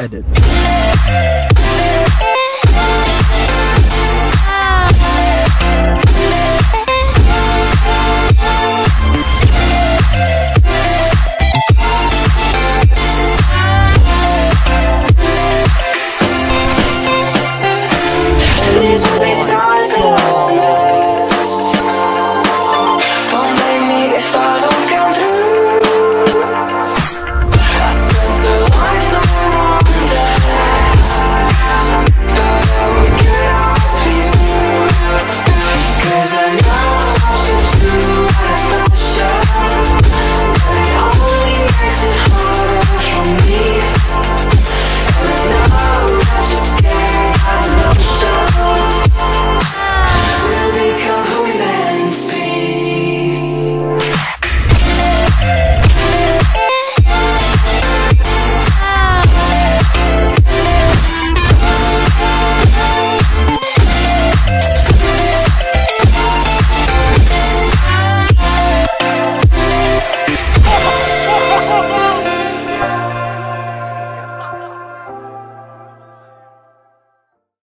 Edit.